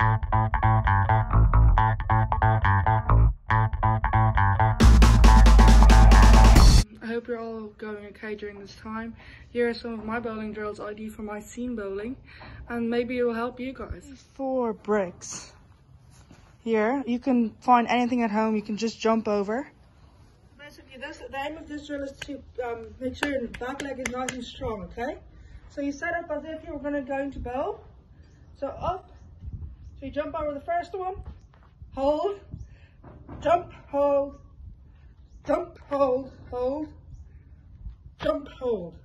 I hope you're all going okay during this time. Here are some of my bowling drills I do for my seam bowling, and maybe it will help you guys. 4 bricks. Here, you can find anything at home, you can just jump over. Basically, the aim of this drill is to make sure your back leg is nice and strong, okay? So you set up as if you were going to bowl. So up, so you jump over the first one, hold, jump, hold, jump, hold, hold, jump, hold.